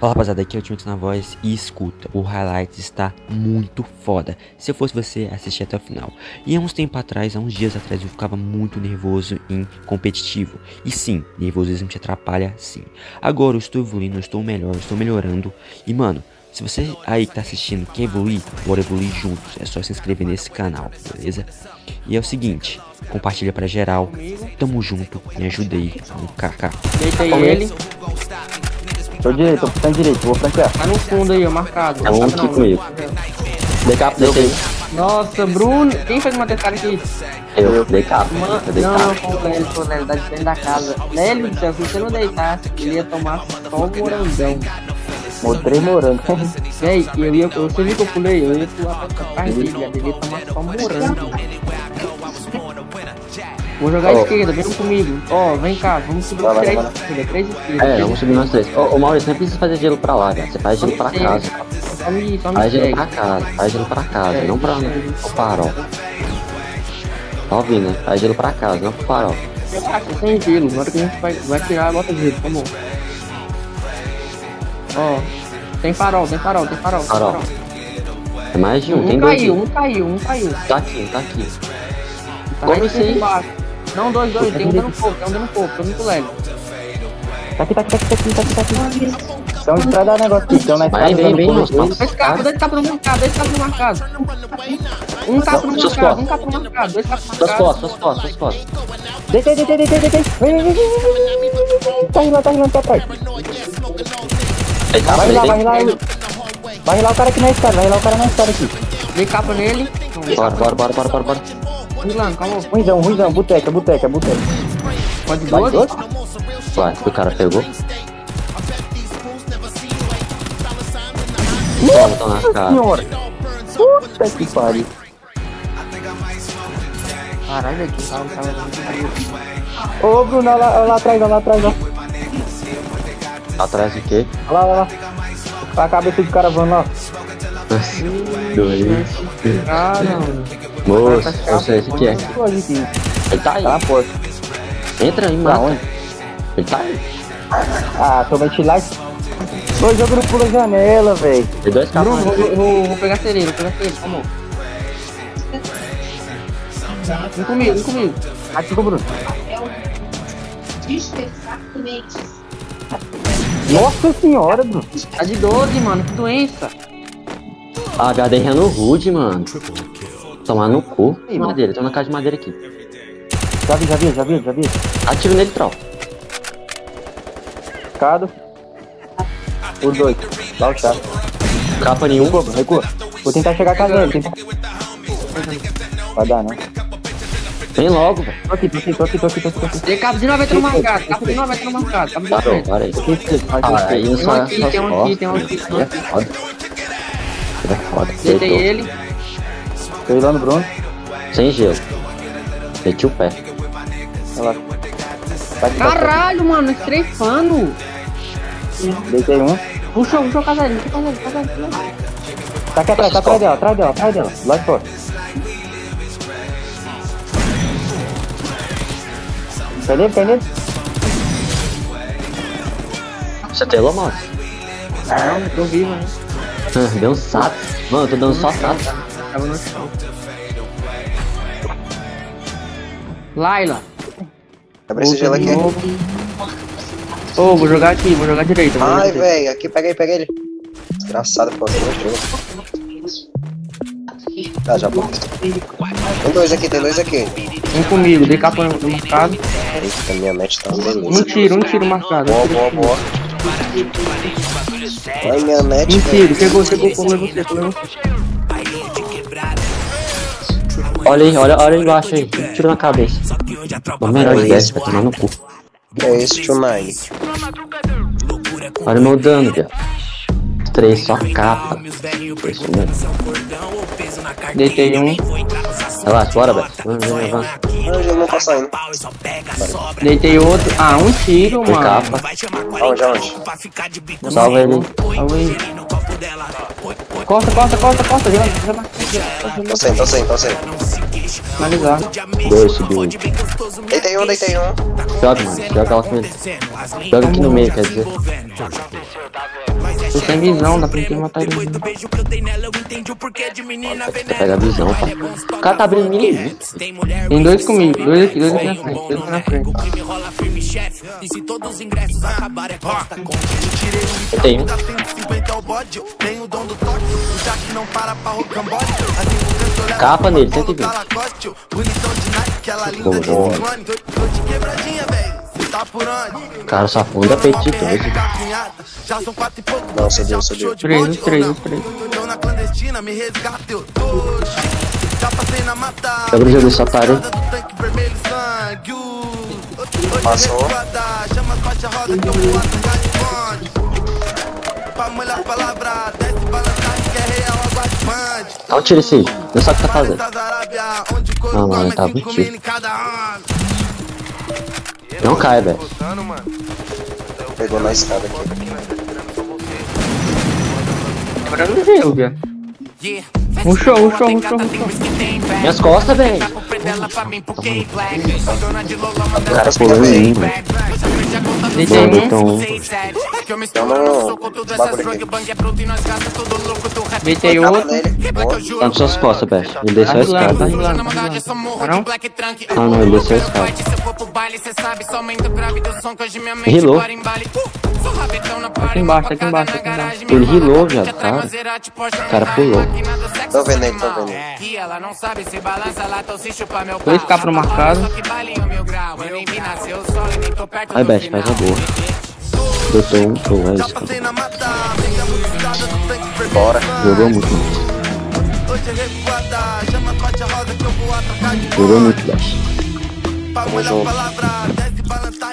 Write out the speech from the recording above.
Fala rapaziada, aqui é o Timix na voz e escuta, o Highlights está muito foda. Se eu fosse você, assistir até o final. E há uns dias atrás eu ficava muito nervoso em competitivo. E sim, nervosismo te atrapalha sim. Agora eu estou evoluindo, eu estou melhor, eu estou melhorando. E mano, se você aí que tá assistindo quer evoluir, bora evoluir juntos. É só se inscrever nesse canal, beleza? E é o seguinte, compartilha pra geral. Tamo junto, me ajuda aí, um kk. Deita aí ele. Tô ficando direito, vou franquear. Tá no fundo aí, ó, marcado. Tá bom, fico comigo. Dei cap. Nossa, Bruno, quem foi que matou esse cara aqui? Eu dei cap. Não, foi o Lélio, tá de frente da casa. Lélio, se você não deitasse, ele ia tomar só o morangão. Mostrei morango. Véi, você viu que eu pulei? Eu ia pular pra partilha, ele ia tomar só o morango. Vou jogar à esquerda, vem comigo. Ó, vem cá, vamos subir os três esquerdas. É, vamos subir nós três. Ô Maurício, não precisa fazer gelo pra lá, velho. Você faz gelo pra casa. Faz gelo pra casa, não pra o farol. Tá ouvindo, né? Faz gelo pra casa, não pro farol. Relaxa, sem gelo. Na hora que a gente vai tirar, bota gelo, tá bom. Ó, tem farol. Tem mais de um, tem dois. Um caiu. Tá aqui. Como assim? Não, dois, tem um dano pouco, tô muito leve. Tá aqui. Então entrada o negócio aqui, então na entrada. Dois capas no mercado. Um capa no mercado, dois capas no mercado. Suas costas. Deitei. Tá indo lá pra trás. Vai lá o cara aqui na estrada, aqui. Dei capa nele. Bora. Ruizão, boteca. Pode dois? Vai, o cara pegou. Nossa senhora! Puta que pariu! Caralho, aqui tá. Ô Bruno, olha lá atrás. Atrás de quê? Olha lá. A cabeça do cara voando lá. Moço, eu sei o que é. Ele tá aí. Tá na porta. Entra aí, mano. Ele tá aí. Ah, tô metido lá. Dois jogando pula a janela, velho. Tem dois caras. Vou pegar cereiro, amor. Vem comigo. Aqui com o Bruno. Nossa senhora, Bruno. Tá de 12, mano. Que doença. Ah, HD é no Rude, mano. Tomar no cu. Ei, madeira, tô na casa de madeira aqui. Já vi. Atiro nele, troll. Cado. Por dois. Dá o chato. Capa nenhum. Recua. Vou tentar chegar casando. Vai dar, né? Vem logo, velho. Tô aqui. Tem cabo de 90 no marcado. Parou, para aí. Tem um aqui. É foda. Deitei ele. Tô lá no Bruno. Sem gelo. Meti o pé. Olha lá. Caralho, mano. Estrefando. Deitei um. Puxa o casarinho. Tá aqui atrás. Tá atrás dela. Lá de fora. Pega ele. Você telou, mano? Não, tô vivo, né? Deu um sapo. Mano, eu tô dando só sapo. Tava no chão. Laila. Quebra esse gelo aqui. Ô, vou jogar direito. Ai, velho, aqui, pega ele. Desgraçado, pô. Tá, já bom. Tem dois aqui. Vem comigo, dei capa no marcado. Eita, minha match tá uma beleza. Um tiro marcado. Boa. Vai, minha match. Um tiro, pegou, Olha aí embaixo aí, tiro na cabeça. O melhor de 10 vai tomar no cu. É esse, tio Nine. Olha o meu dano, velho. 3 só capa. Deitei um. Relaxa, bora, velho. Eu não tô saindo. Deitei outro. Ah, um tiro, mano. Capa. Onde? Salve ele. dela. Corta. Tô sem. Finalizar. Dois, subiu. Deitei um. Joga, mano. Joga ela com ele. Joga aqui no meio, quer dizer. Tô sem visão, dá pra gente matar ele. Pega a visão, pá. O cara tá abrindo mini. Tem dois comigo. Dois aqui na frente. Eu tenho. Capa nele, 120. Cara, só funda apetite. Nossa, Deus. 3. Eu brinco desse otário. Passou. Olha o tiro esse aí, não sabe o que tá fazendo. Ah, mano, ele tava com tiro. Não cai, velho. Pegou na escada aqui. Agora eu não vejo, velho. Um show. Minhas costas, velho. O cara pulou em mim, velho. Deitei outro. Tá nas suas costas, velho. Ele desceu a escada. Não, ele desceu a escada. Rilou. Aqui embaixo. Ele rilou, viado, cara. O cara pulou. Tô vendo aí. Vou ficar pro marcado. Aí, Beth, faz a boa. Doutor 1, tô lá, isso, cara. Bora. Jogou muito, Beth. Vamos junto.